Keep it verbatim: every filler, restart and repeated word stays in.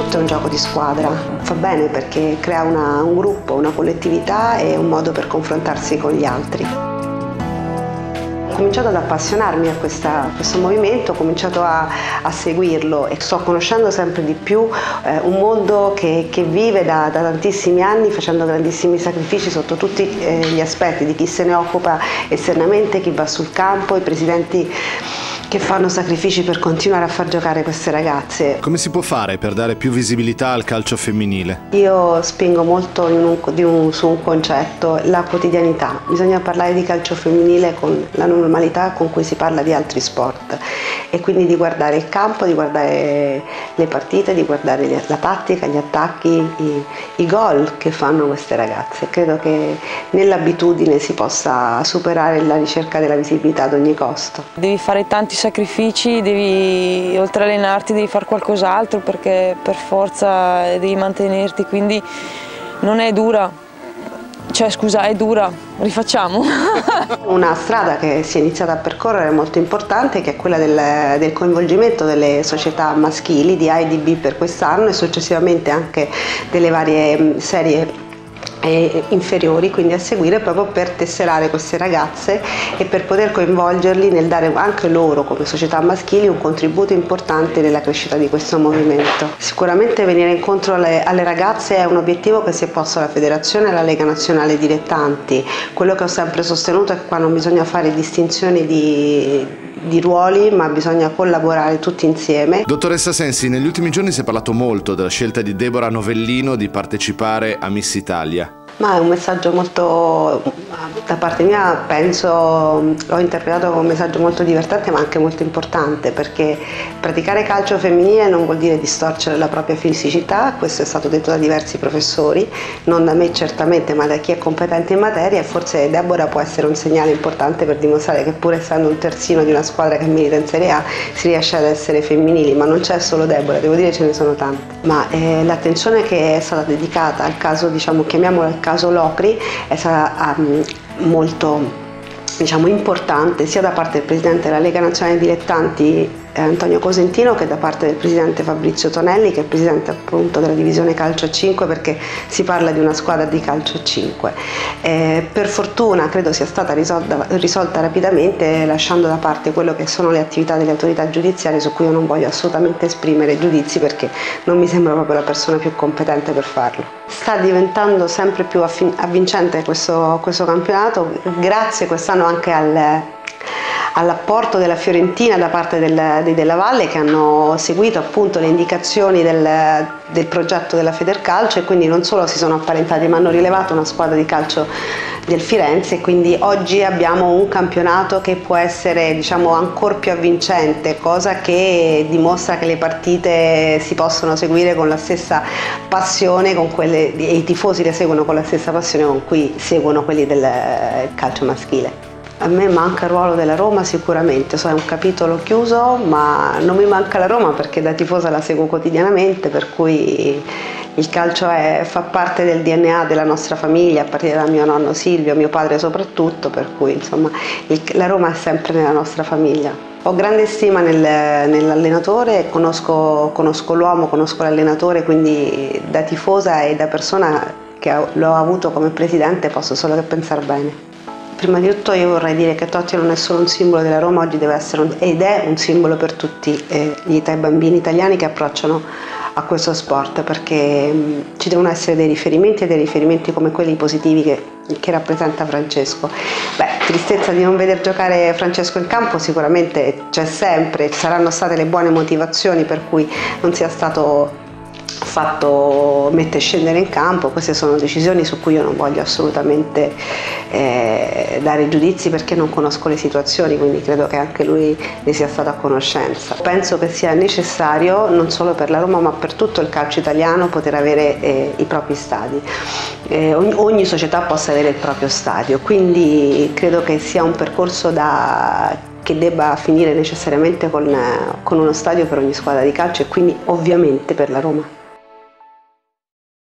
tutto è un gioco di squadra, fa bene perché crea una, un gruppo, una collettività e un modo per confrontarsi con gli altri. Ho cominciato ad appassionarmi a, questa, a questo movimento, ho cominciato a, a seguirlo e sto conoscendo sempre di più eh, un mondo che, che vive da, da tantissimi anni facendo grandissimi sacrifici sotto tutti eh, gli aspetti, di chi se ne occupa esternamente, chi va sul campo, i presidenti che fanno sacrifici per continuare a far giocare queste ragazze. Come si può fare per dare più visibilità al calcio femminile? Io spingo molto in un, di un, su un concetto, la quotidianità. Bisogna parlare di calcio femminile con la normalità con cui si parla di altri sport e quindi di guardare il campo, di guardare le partite, di guardare la tattica, gli attacchi, i, i gol che fanno queste ragazze. Credo che nell'abitudine si possa superare la ricerca della visibilità ad ogni costo. Devi fare tanti sacrifici, devi, oltre a allenarti devi fare qualcos'altro perché per forza devi mantenerti, quindi non è dura, cioè scusa è dura, rifacciamo. Una strada che si è iniziata a percorrere molto importante che è quella del, del coinvolgimento delle società maschili di A e di B per quest'anno e successivamente anche delle varie serie e inferiori, quindi a seguire, proprio per tesserare queste ragazze e per poter coinvolgerli nel dare anche loro come società maschili un contributo importante nella crescita di questo movimento. Sicuramente venire incontro alle, alle ragazze è un obiettivo che si è posto alla federazione e alla Lega Nazionale Dilettanti. Quello che ho sempre sostenuto è che qua non bisogna fare distinzioni di di ruoli, ma bisogna collaborare tutti insieme. Dottoressa Sensi, negli ultimi giorni si è parlato molto della scelta di Deborah Novellino di partecipare a Miss Italia. Ma è un messaggio molto, da parte mia penso, l'ho interpretato come un messaggio molto divertente ma anche molto importante, perché praticare calcio femminile non vuol dire distorcere la propria fisicità, questo è stato detto da diversi professori, non da me certamente ma da chi è competente in materia, e forse Deborah può essere un segnale importante per dimostrare che pur essendo un terzino di una squadra che milita in Serie A si riesce ad essere femminili, ma non c'è solo Deborah, devo dire ce ne sono tante. Ma eh, l'attenzione che è stata dedicata al caso, diciamo, chiamiamolo il caso caso Locri, è stata um, molto, diciamo, importante sia da parte del presidente della Lega Nazionale Dilettanti Antonio Cosentino che da parte del presidente Fabrizio Tonelli, che è presidente appunto della divisione calcio cinque, perché si parla di una squadra di calcio cinque. Eh, per fortuna credo sia stata risolta, risolta rapidamente, lasciando da parte quello che sono le attività delle autorità giudiziarie, su cui io non voglio assolutamente esprimere giudizi perché non mi sembra proprio la persona più competente per farlo. Sta diventando sempre più avvincente questo, questo campionato, grazie quest'anno anche al all'apporto della Fiorentina da parte del, dei Della Valle, che hanno seguito appunto le indicazioni del, del progetto della Federcalcio e quindi non solo si sono apparentati ma hanno rilevato una squadra di calcio del Firenze, e quindi oggi abbiamo un campionato che può essere, diciamo, ancora più avvincente, cosa che dimostra che le partite si possono seguire con la stessa passione con quelle, e i tifosi le seguono con la stessa passione con cui seguono quelli del calcio maschile. A me manca il ruolo della Roma sicuramente, so, è un capitolo chiuso, ma non mi manca la Roma perché da tifosa la seguo quotidianamente, per cui il calcio è, fa parte del D N A della nostra famiglia, a partire da mio nonno Silvio, mio padre soprattutto, per cui insomma il, la Roma è sempre nella nostra famiglia. Ho grande stima nel, nell'allenatore, conosco, conosco l'uomo, conosco l'allenatore, quindi da tifosa e da persona che l'ho avuto come presidente posso solo che pensare bene. Prima di tutto io vorrei dire che Totti non è solo un simbolo della Roma, oggi deve essere un, ed è un simbolo per tutti eh, gli, i bambini italiani che approcciano a questo sport, perché mh, ci devono essere dei riferimenti e dei riferimenti come quelli positivi che, che rappresenta Francesco. Beh, tristezza di non veder giocare Francesco in campo sicuramente c'è sempre, ci saranno state le buone motivazioni per cui non sia stato fatto mette scendere in campo, queste sono decisioni su cui io non voglio assolutamente eh, dare giudizi perché non conosco le situazioni, quindi credo che anche lui ne sia stato a conoscenza. Penso che sia necessario non solo per la Roma ma per tutto il calcio italiano poter avere eh, i propri stadi, eh, ogni, ogni società possa avere il proprio stadio, quindi credo che sia un percorso da che debba finire necessariamente con, con uno stadio per ogni squadra di calcio e quindi ovviamente per la Roma.